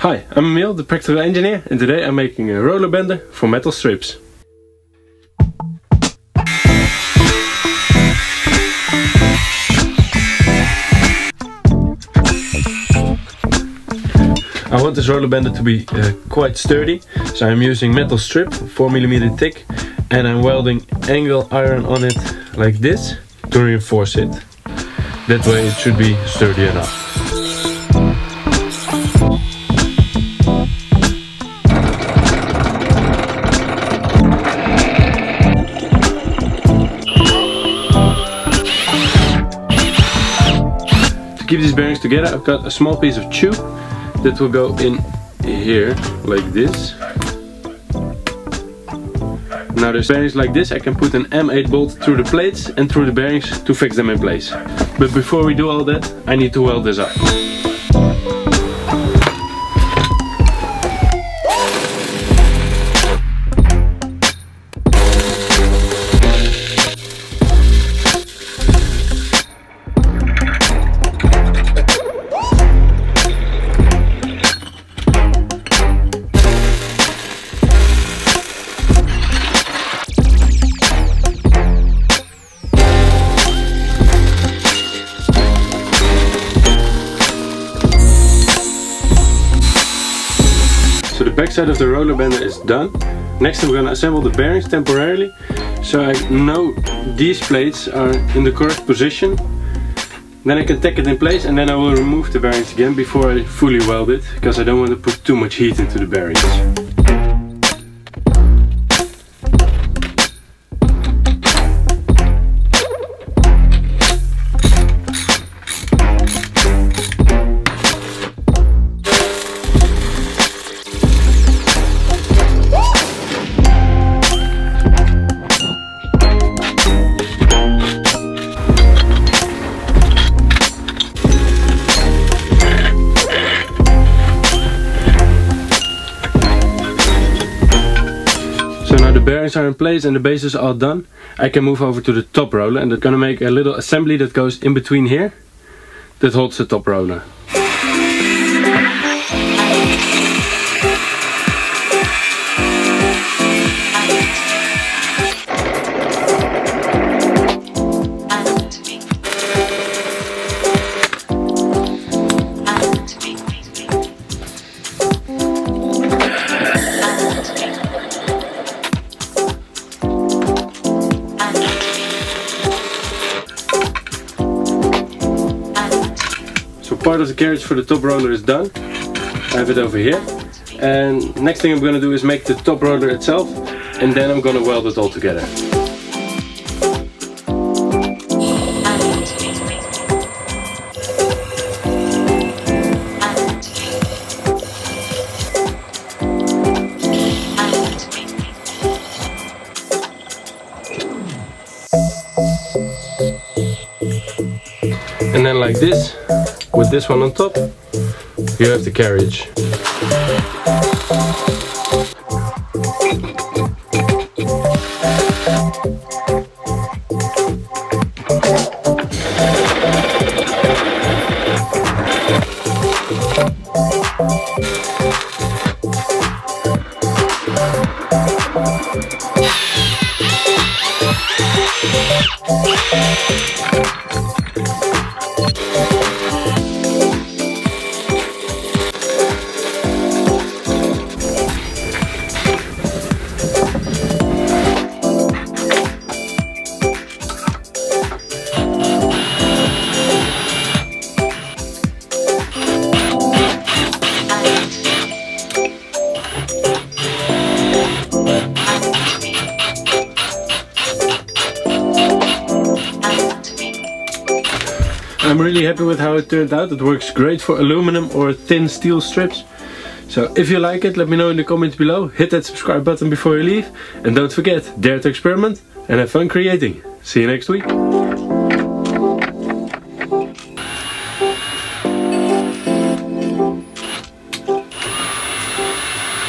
Hi, I'm Emil, the Practical Engineer, and today I'm making a roller bender for metal strips. I want this roller bender to be quite sturdy, so I'm using metal strip, 4mm thick, and I'm welding angle iron on it like this to reinforce it. That way it should be sturdy enough. To keep these bearings together, I've got a small piece of tube that will go in here, like this. Now there's bearings like this, I can put an M8 bolt through the plates and through the bearings to fix them in place. But before we do all that, I need to weld this up. So the back side of the roller bender is done. Next I'm going to assemble the bearings temporarily, so I know these plates are in the correct position. Then I can tack it in place and then I will remove the bearings again before I fully weld it, because I don't want to put too much heat into the bearings. The bearings are in place and the bases are done. I can move over to the top roller, and that's going to make a little assembly that goes in between here that holds the top roller. Part of the carriage for the top roller is done. I have it over here, and next thing I'm going to do is make the top roller itself, and then I'm going to weld it all together. And then like this, with this one on top, you have the carriage. I'm really happy with how it turned out. It works great for aluminum or thin steel strips. So if you like it, let me know in the comments below. Hit that subscribe button before you leave. And don't forget, dare to experiment and have fun creating. See you next week.